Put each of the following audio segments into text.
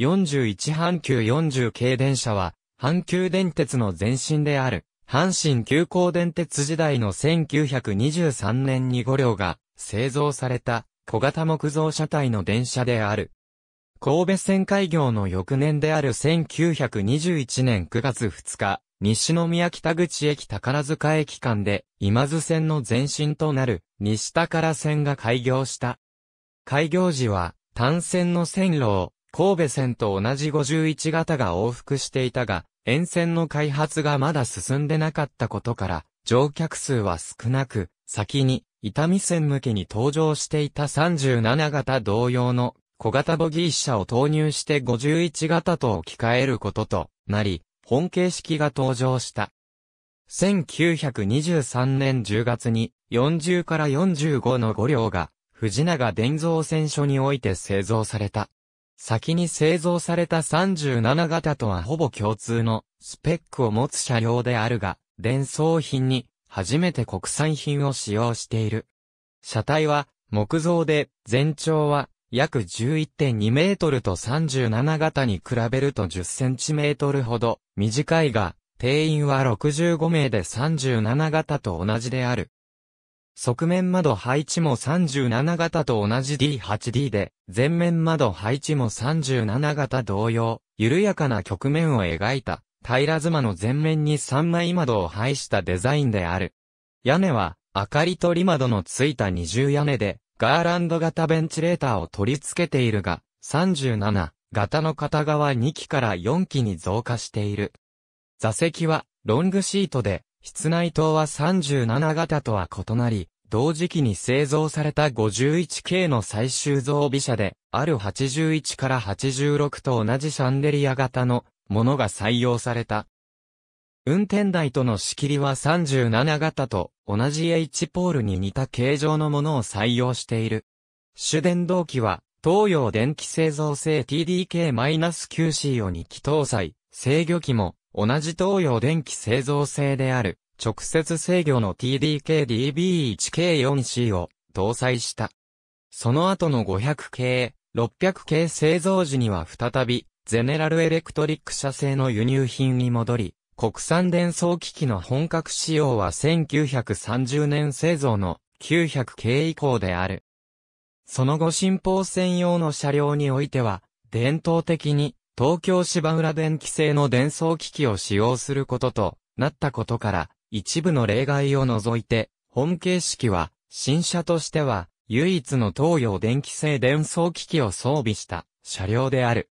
41阪急40系電車は、阪急電鉄の前身である、阪神急行電鉄時代の1923年に5両が製造された小型木造車体の電車である。神戸線開業の翌年である1921年9月2日、西宮北口駅宝塚駅間で今津線の前身となる西宝線が開業した。開業時は単線の線路を神戸線と同じ51型が往復していたが、沿線の開発がまだ進んでなかったことから、乗客数は少なく、先に伊丹線向けに登場していた37型同様の小型ボギー車を投入して51型と置き換えることとなり、本形式が登場した。1923年10月に40から45の5両が藤永電造船所において製造された。先に製造された37型とはほぼ共通のスペックを持つ車両であるが、電装品に初めて国産品を使用している。車体は木造で全長は約 11.2 メートルと37型に比べると10センチメートルほど短いが、定員は65名で37型と同じである。側面窓配置も37型と同じ D8D で、前面窓配置も37型同様、緩やかな曲面を描いた、平妻の前面に3枚窓を配したデザインである。屋根は、明かり取り窓のついた二重屋根で、ガーランド型ベンチレーターを取り付けているが、37型の片側2機から4機に増加している。座席はロングシートで、室内灯は37型とは異なり、同時期に製造された51系の最終増備車で、ある81から86と同じシャンデリア型のものが採用された。運転台との仕切りは37型と同じ H ポールに似た形状のものを採用している。主電動機は東洋電機製造製 TDK-9C を2機搭載、制御機も同じ東洋電機製造製である直接制御の TDK-DB1-K4C を搭載した。その後の500系、600系製造時には再びゼネラルエレクトリック社製の輸入品に戻り、国産電装機器の本格使用は1930年製造の900系以降である。その後新豊線用の車両においては、伝統的に東京芝浦電機製の電装機器を使用することとなったことから、一部の例外を除いて、本形式は新車としては唯一の東洋電機製電装機器を装備した車両である。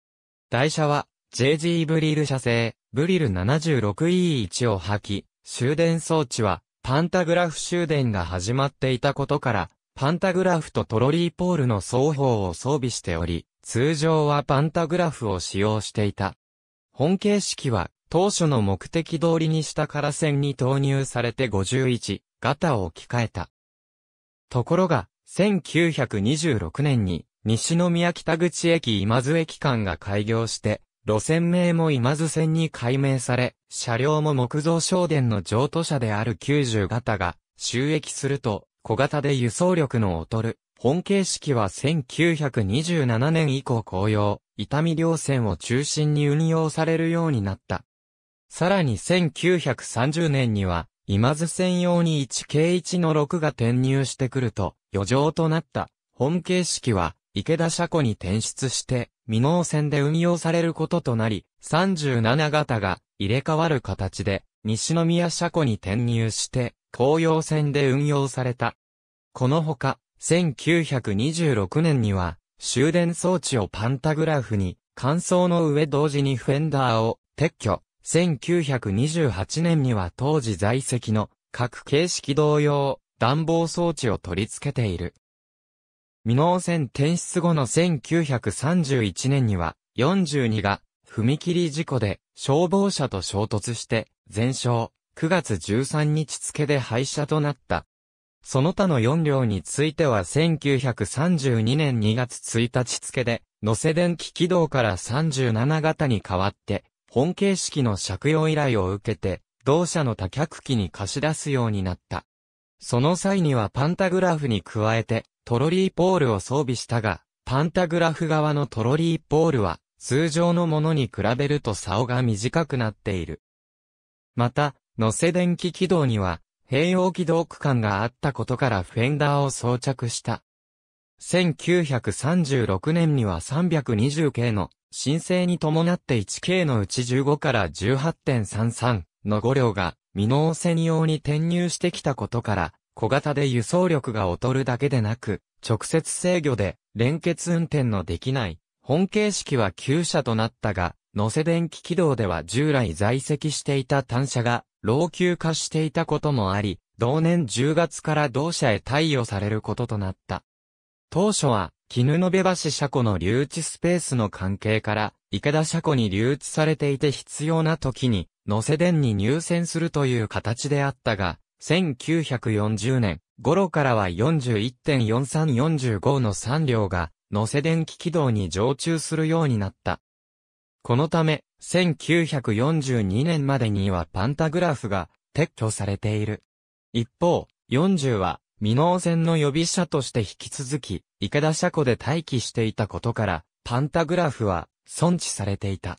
台車は JG ブリル社製。ブリル 76E1 を履き、終電装置は、パンタグラフ終電が始まっていたことから、パンタグラフとトロリーポールの双方を装備しており、通常はパンタグラフを使用していた。本形式は、当初の目的通りに下から線に投入されて51型を置き換えた。ところが、1926年に、西宮北口駅今津駅間が開業して、路線名も今津線に改名され、車両も木造商電の譲渡車である90型が就役すると、小型で輸送力の劣る、本形式は1927年以降紅葉、伊丹両線を中心に運用されるようになった。さらに1930年には、今津線用に 1K1 の6が転入してくると、余剰となった、本形式は、池田車庫に転出して、箕面線で運用されることとなり、37型が入れ替わる形で、西宮車庫に転入して、紅葉線で運用された。このほか、1926年には、終電装置をパンタグラフに、換装の上同時にフェンダーを撤去。1928年には当時在籍の各形式同様、暖房装置を取り付けている。箕面線転出後の1931年には、42が、踏切事故で、消防車と衝突して、全焼、9月13日付で廃車となった。その他の4両については1932年2月1日付で、能勢電気軌道から37型に変わって、本形式の借用依頼を受けて、同社の他客機に貸し出すようになった。その際にはパンタグラフに加えて、トロリーポールを装備したが、パンタグラフ側のトロリーポールは、通常のものに比べると竿が短くなっている。また、乗せ電気軌道には、併用軌道区間があったことからフェンダーを装着した。1936年には320系の申請に伴って1系のうち15から 18.33 の5両が未納専用に転入してきたことから、小型で輸送力が劣るだけでなく、直接制御で連結運転のできない本形式は旧車となったが、乗せ電気軌道では従来在籍していた単車が老朽化していたこともあり、同年10月から同社へ貸与されることとなった。当初は、絹延橋車庫の留置スペースの関係から、池田車庫に留置されていて必要な時に、乗せ電に入線するという形であったが、1940年頃からは 41.4345 の3両が、乗せ電気軌道に常駐するようになった。このため、1942年までにはパンタグラフが撤去されている。一方、40は、未納線の予備車として引き続き、池田車庫で待機していたことから、パンタグラフは、存置されていた。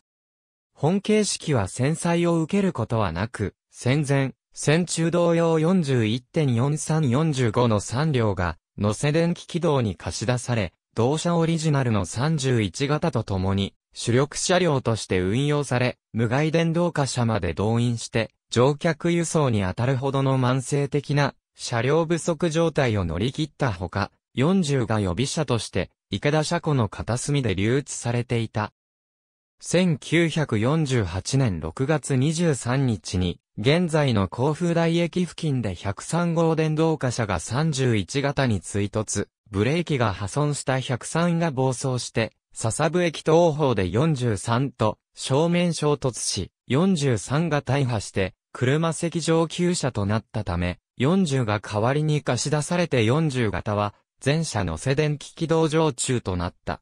本形式は線載を受けることはなく、戦前、戦中同様 41.4345 の3両が、乗せ電気軌道に貸し出され、同社オリジナルの31型とともに、主力車両として運用され、無害電動化車まで動員して、乗客輸送に当たるほどの慢性的な、車両不足状態を乗り切ったほか、40が予備車として、池田車庫の片隅で留置されていた。1948年6月23日に、現在の甲府台駅付近で103号電動化車が31型に追突、ブレーキが破損した103が暴走して、笹生駅東方で43と正面衝突し、43が大破して、車席上級車となったため、40が代わりに貸し出されて40型は、全車乗せ電気軌道常駐となった。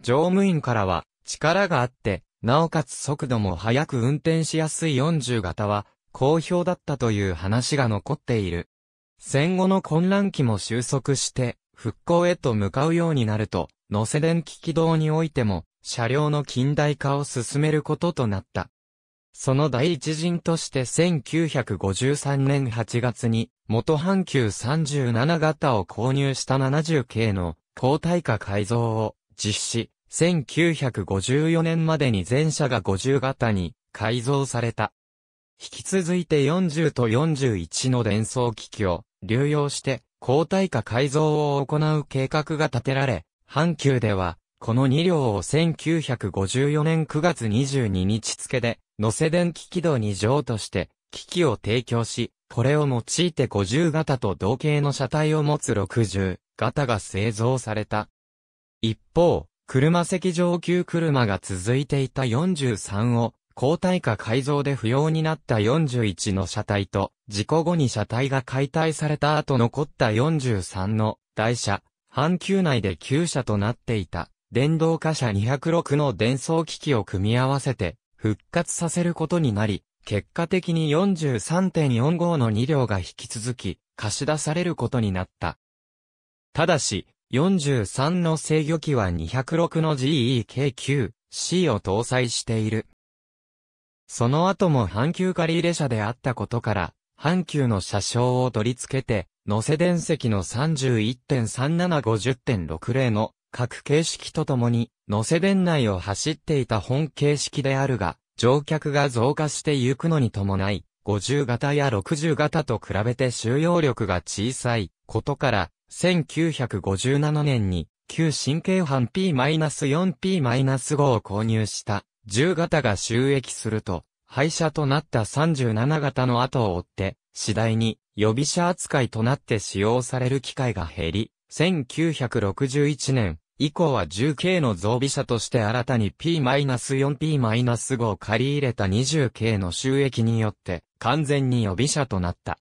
乗務員からは、力があって、なおかつ速度も速く運転しやすい40型は、好評だったという話が残っている。戦後の混乱期も収束して、復興へと向かうようになると、乗せ電気軌道においても、車両の近代化を進めることとなった。その第一陣として1953年8月に元阪急37型を購入した70系の高耐荷改造を実施、1954年までに全車が50型に改造された。引き続いて40と41の伝送機器を流用して高耐荷改造を行う計画が立てられ、阪急ではこの2両を1954年9月22日付で乗せ電気軌道2乗として、機器を提供し、これを用いて50型と同型の車体を持つ60型が製造された。一方、車席上級車が続いていた43を、高耐荷改造で不要になった41の車体と、事故後に車体が解体された後残った43の台車、阪急内で旧車となっていた、電動化車206の伝送機器を組み合わせて、復活させることになり、結果的に 43.45 の2両が引き続き貸し出されることになった。ただし、43の制御機は206の TDK-9C を搭載している。その後も阪急借入車であったことから、阪急の車掌を取り付けて、乗せ電席の 31.3750.60 の各形式とともに、乗せ電内を走っていた本形式であるが、乗客が増加してゆくのに伴い、50型や60型と比べて収容力が小さいことから、1957年に、旧新京阪 P-4P-5 を購入した、10型が収益すると、廃車となった37型の後を追って、次第に予備車扱いとなって使用される機会が減り、1961年以降は10系の増備車として新たに P-4P-5 を借り入れた20系の収益によって完全に予備車となった。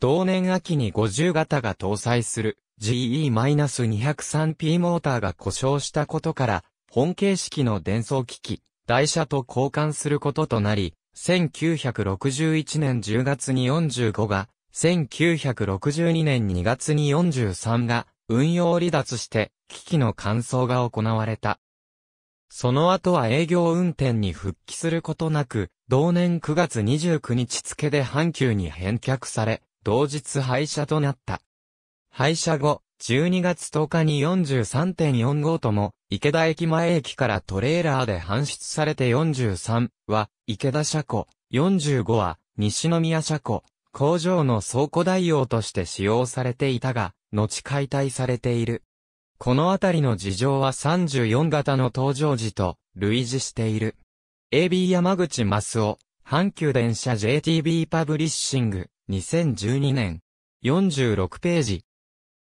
同年秋に50型が搭載する GE-203P モーターが故障したことから本形式の伝送機器、台車と交換することとなり、1961年10月に45が、1962年2月に43が運用離脱して機器の換装が行われた。その後は営業運転に復帰することなく、同年9月29日付で阪急に返却され、同日廃車となった。廃車後、12月10日に 43.4 号とも、池田駅前駅からトレーラーで搬出されて43は、池田車庫、45は、西宮車庫、工場の倉庫代用として使用されていたが、後解体されている。このあたりの事情は34型の登場時と類似している。AB 山口益男、阪急電車 JTB パブリッシング、2012年、46ページ。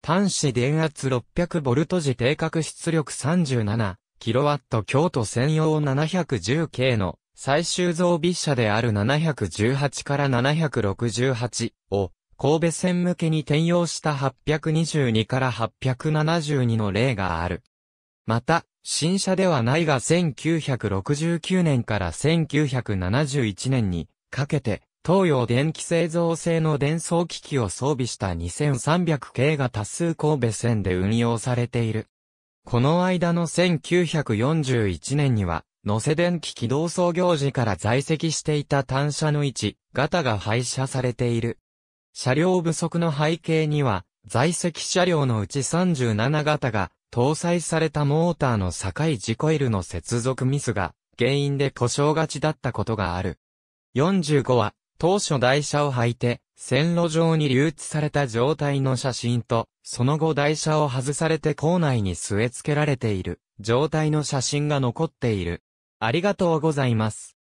端子電圧 600V 時定格出力 37kW 京都専用 710系の最終増備車である718から768を神戸線向けに転用した822から872の例がある。また、新車ではないが1969年から1971年にかけて東洋電機製造製の伝送機器を装備した2300系が多数神戸線で運用されている。この間の1941年には、能勢電機起動創業時から在籍していた単車の1型が廃車されている。車両不足の背景には、在籍車両のうち37型が、搭載されたモーターの境時コイルの接続ミスが、原因で故障がちだったことがある。45は、当初台車を履いて、線路上に留置された状態の写真と、その後台車を外されて構内に据え付けられている、状態の写真が残っている。ありがとうございます。